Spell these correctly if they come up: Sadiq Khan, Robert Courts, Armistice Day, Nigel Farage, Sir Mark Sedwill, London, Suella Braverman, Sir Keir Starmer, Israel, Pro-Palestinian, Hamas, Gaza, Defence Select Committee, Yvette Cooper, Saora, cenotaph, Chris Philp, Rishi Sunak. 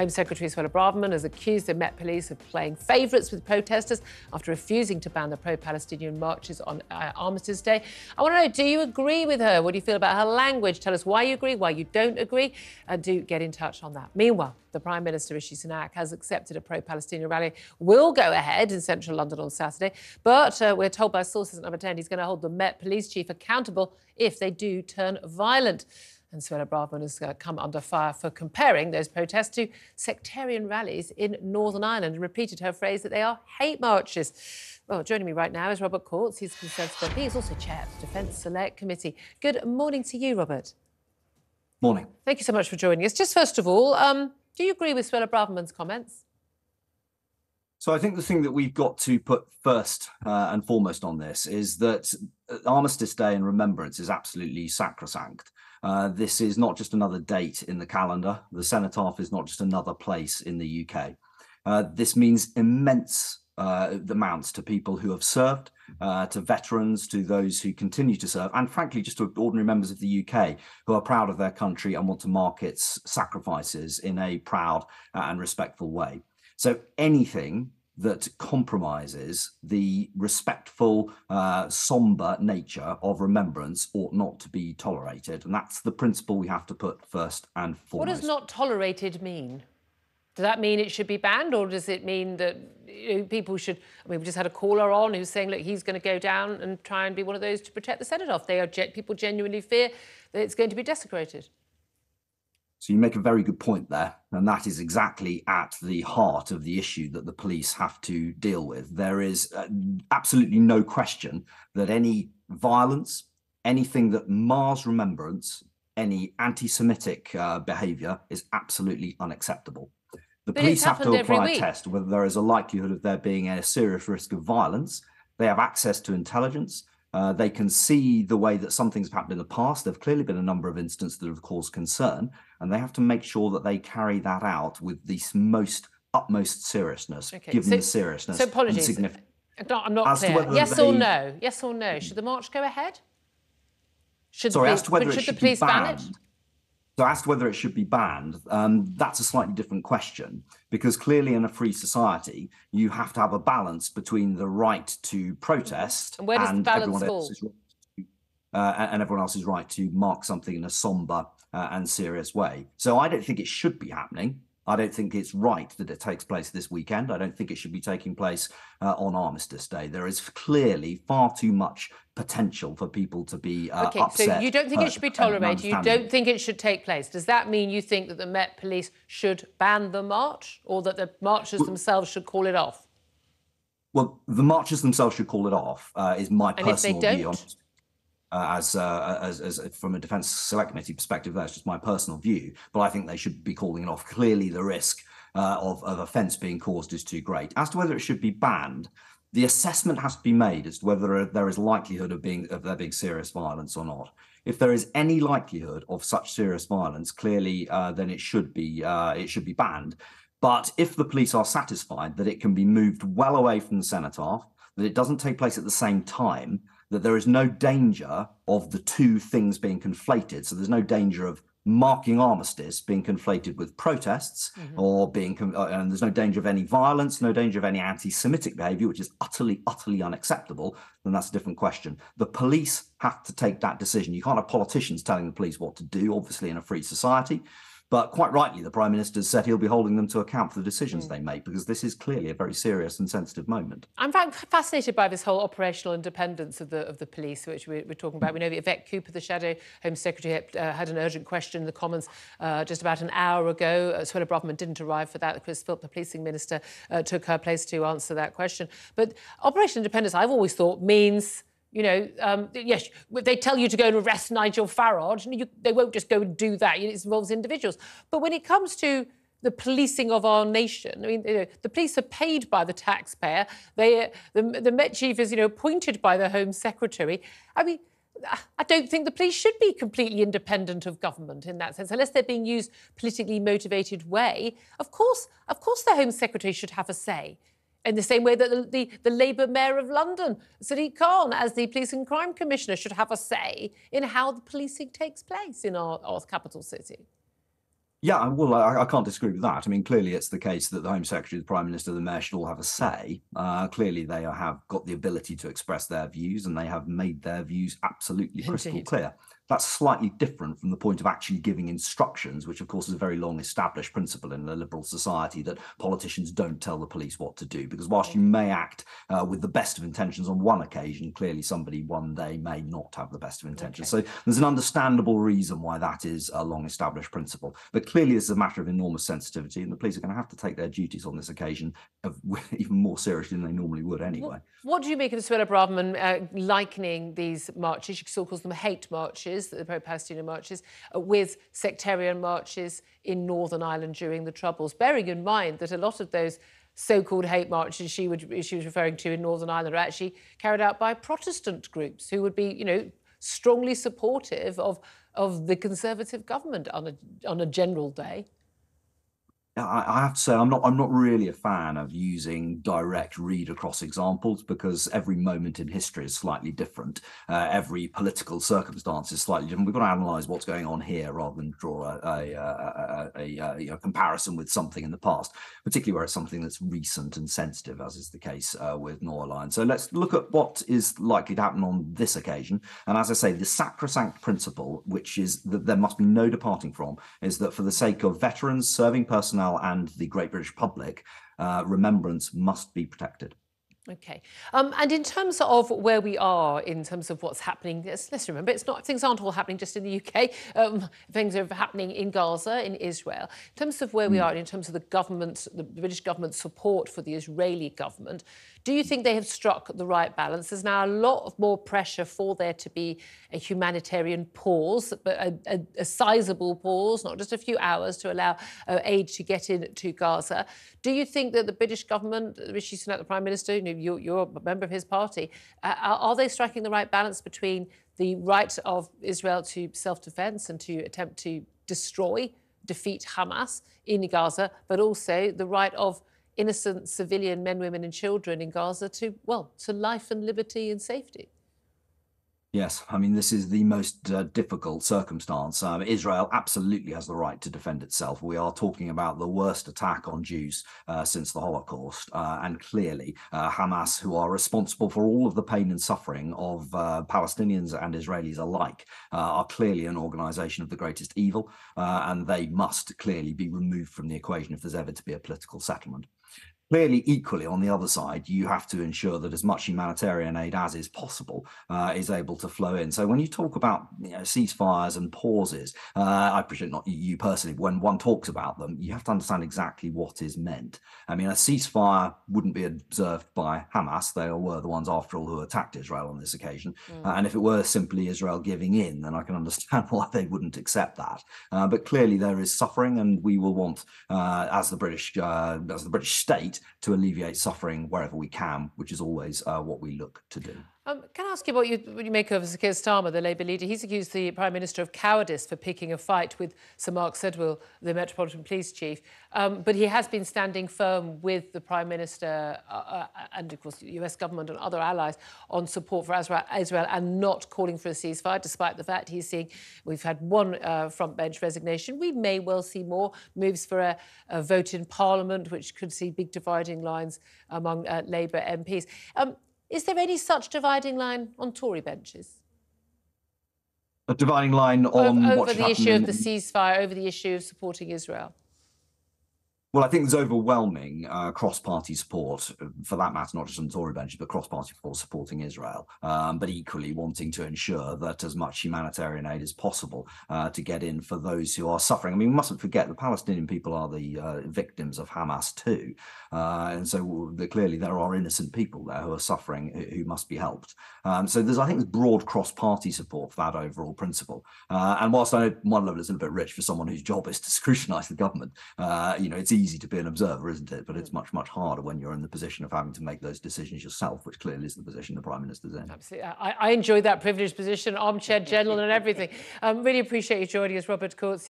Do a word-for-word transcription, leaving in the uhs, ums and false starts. Home Secretary Suella Braverman has accused the Met Police of playing favourites with protesters after refusing to ban the pro-Palestinian marches on uh, Armistice Day. I want to know, do you agree with her? What do you feel about her language? Tell us why you agree, why you don't agree, and do get in touch on that. Meanwhile, the Prime Minister, Rishi Sunak, has accepted a pro-Palestinian rally will go ahead in central London on Saturday, but uh, we're told by sources at Number ten he's going to hold the Met Police chief accountable if they do turn violent. And Suella Braverman has uh, come under fire for comparing those protests to sectarian rallies in Northern Ireland and repeated her phrase that they are hate marches. Well, joining me right now is Robert Courts. He's Conservative M P. He's also chair of the Defence Select Committee. Good morning to you, Robert. Morning. Thank you so much for joining us. Just first of all, um, do you agree with Suella Braverman's comments? So I think the thing that we've got to put first uh, and foremost on this is that Armistice Day and Remembrance is absolutely sacrosanct. Uh, this is not just another date in the calendar. The cenotaph is not just another place in the U K. Uh, this means immense uh, amounts to people who have served, uh, to veterans, to those who continue to serve, and frankly, just to ordinary members of the U K who are proud of their country and want to mark its sacrifices in a proud and respectful way. So anything that compromises the respectful, uh, sombre nature of Remembrance ought not to be tolerated. And that's the principle we have to put first and foremost. What does not tolerated mean? Does that mean it should be banned, or does it mean that you know, people should... I mean, we just had a caller on who's saying, look, he's going to go down and try and be one of those to protect the cenotaph. They are ge- people genuinely fear that it's going to be desecrated. So you make a very good point there, and that is exactly at the heart of the issue that the police have to deal with. There is uh, absolutely no question that any violence, anything that mars Remembrance, any anti-Semitic uh, behaviour is absolutely unacceptable. The but police have to apply a test whether there is a likelihood of there being a serious risk of violence. They have access to intelligence. Uh, they can see the way that some things have happened in the past. There have clearly been a number of instances that have caused concern, and they have to make sure that they carry that out with the most utmost seriousness, okay, given so, the seriousness so apologies. and significance. No, I'm not clear. Yes they... or no? Yes or no? Should the march go ahead? Should Sorry, the police, as to whether it should the police be banned, ban it? So as to whether it should be banned, um, that's a slightly different question, because clearly in a free society, you have to have a balance between the right to protest and, where does and, the balance everyone, else's right to, uh, and everyone else's right to mark something in a sombre uh, and serious way. So I don't think it should be happening. I don't think it's right that it takes place this weekend. I don't think it should be taking place uh, on Armistice Day. There is clearly far too much potential for people to be uh, okay, upset. Okay, so you don't think it should be tolerated. You don't think it should take place. Does that mean you think that the Met Police should ban the march, or that the marchers well, themselves should call it off? Well, the marchers themselves should call it off, uh, is my and personal view on it. Uh, as, uh, as as from a Defence Select Committee perspective, that's just my personal view, but I think they should be calling it off. Clearly, the risk uh, of, of offence being caused is too great. As to whether it should be banned, the assessment has to be made as to whether there is likelihood of being of there being serious violence or not. If there is any likelihood of such serious violence, clearly, uh, then it should be uh, it should be banned. But if the police are satisfied that it can be moved well away from the cenotaph, that it doesn't take place at the same time, that there is no danger of the two things being conflated. So there's no danger of marking Armistice being conflated with protests, mm-hmm. or being, uh, and there's no danger of any violence, no danger of any anti-Semitic behaviour, which is utterly, utterly unacceptable, then that's a different question. The police have to take that decision. You can't have politicians telling the police what to do, obviously, in a free society. But quite rightly, the Prime Minister said he'll be holding them to account for the decisions mm. they make, because this is clearly a very serious and sensitive moment. I'm fascinated by this whole operational independence of the of the police, which we're, we're talking about. We know that Yvette Cooper, the Shadow Home Secretary, had, uh, had an urgent question in the Commons uh, just about an hour ago. Uh, Suella Braverman didn't arrive for that. Chris Philp, the policing minister, uh, took her place to answer that question. But operational independence, I've always thought, means... You know, um, yes, they tell you to go and arrest Nigel Farage. You, they won't just go and do that. It involves individuals. But when it comes to the policing of our nation, I mean, you know, the police are paid by the taxpayer. They, the, the Met Chief is, you know, appointed by the Home Secretary. I mean, I don't think the police should be completely independent of government in that sense, unless they're being used politically motivated way. Of course, of course, the Home Secretary should have a say. In the same way that the, the, the Labour Mayor of London, Sadiq Khan, as the Police and Crime Commissioner, should have a say in how the policing takes place in our, our capital city. Yeah, well, I, I can't disagree with that. I mean, clearly it's the case that the Home Secretary, the Prime Minister, the Mayor should all have a say. Uh, clearly they have got the ability to express their views, and they have made their views absolutely crystal Indeed. clear. That's slightly different from the point of actually giving instructions, which, of course, is a very long established principle in a liberal society, that politicians don't tell the police what to do, because whilst you may act uh, with the best of intentions on one occasion, clearly somebody one day may not have the best of intentions. Okay. So there's an understandable reason why that is a long established principle. But clearly this is a matter of enormous sensitivity, and the police are going to have to take their duties on this occasion of, even more seriously than they normally would anyway. What, what do you make of Suella Braverman uh, likening these marches, she still calls them hate marches, the pro-Palestinian marches, uh, with sectarian marches in Northern Ireland during the Troubles, bearing in mind that a lot of those so-called hate marches she, would, she was referring to in Northern Ireland are actually carried out by Protestant groups who would be, you know, strongly supportive of, of the Conservative government on a, on a general day. I have to say, I'm not I'm not really a fan of using direct read-across examples, because every moment in history is slightly different. Uh, every political circumstance is slightly different. We've got to analyse what's going on here rather than draw a, a, a, a, a comparison with something in the past, particularly where it's something that's recent and sensitive, as is the case uh, with Northern Ireland. So let's look at what is likely to happen on this occasion. And as I say, the sacrosanct principle, which is that there must be no departing from, is that for the sake of veterans, serving personnel, and the great British public, uh, remembrance must be protected. Okay. Um, and in terms of where we are, in terms of what's happening, let's, let's remember, it's not, things aren't all happening just in the U K. Um, things are happening in Gaza, in Israel. In terms of where we are, in terms of the government, the British government's support for the Israeli government, do you think they have struck the right balance? There's now a lot of more pressure for there to be a humanitarian pause, but a, a, a sizable pause, not just a few hours, to allow uh, aid to get in to Gaza. Do you think that the British government, Rishi Sunak, the Prime Minister, you know, You're, you're a member of his party. Uh, are, are they striking the right balance between the right of Israel to self-defense and to attempt to destroy, defeat Hamas in Gaza, but also the right of innocent civilian men, women and children in Gaza to, well, to life and liberty and safety? Yes, I mean, this is the most uh, difficult circumstance. Um, Israel absolutely has the right to defend itself. We are talking about the worst attack on Jews uh, since the Holocaust. Uh, and clearly, uh, Hamas, who are responsible for all of the pain and suffering of uh, Palestinians and Israelis alike, uh, are clearly an organization of the greatest evil. Uh, and they must clearly be removed from the equation if there's ever to be a political settlement. Clearly, equally, on the other side, you have to ensure that as much humanitarian aid as is possible uh, is able to flow in. So when you talk about you know, ceasefires and pauses, uh, I appreciate not you personally, but when one talks about them, you have to understand exactly what is meant. I mean, a ceasefire wouldn't be observed by Hamas. They were the ones, after all, who attacked Israel on this occasion. Mm. Uh, and if it were simply Israel giving in, then I can understand why they wouldn't accept that. Uh, but clearly, there is suffering, and we will want, uh, as the British, uh, as the British state, to alleviate suffering wherever we can, which is always uh, what we look to do. Um, can I ask you what you, what you make of Sir Keir Starmer, the Labour leader? He's accused the Prime Minister of cowardice for picking a fight with Sir Mark Sedwill, the Metropolitan Police Chief. Um, but he has been standing firm with the Prime Minister uh, and, of course, the U S government and other allies on support for Israel and not calling for a ceasefire, despite the fact he's seeing we've had one uh, front bench resignation. We may well see more moves for a, a vote in Parliament, which could see big dividing lines among uh, Labour M Ps. Um, Is there any such dividing line on Tory benches? A dividing line on over, over the issue of the ceasefire, over the issue of supporting Israel? Well, I think there's overwhelming uh, cross-party support, for that matter, not just on the Tory benches, but cross-party support supporting Israel, um, but equally wanting to ensure that as much humanitarian aid as possible uh, to get in for those who are suffering. I mean, we mustn't forget the Palestinian people are the uh, victims of Hamas too, uh, and so the, clearly there are innocent people there who are suffering who, who must be helped. Um, so there's, I think, there's broad cross-party support for that overall principle. Uh, and whilst I know one level is a little bit rich for someone whose job is to scrutinise the government, uh, you know, it's easy easy to be an observer, isn't it? But it's much, much harder when you're in the position of having to make those decisions yourself, which clearly is the position the Prime Minister's in. Absolutely. I, I enjoy that privileged position, armchair general and everything. Um, really appreciate you joining us, Robert Courts.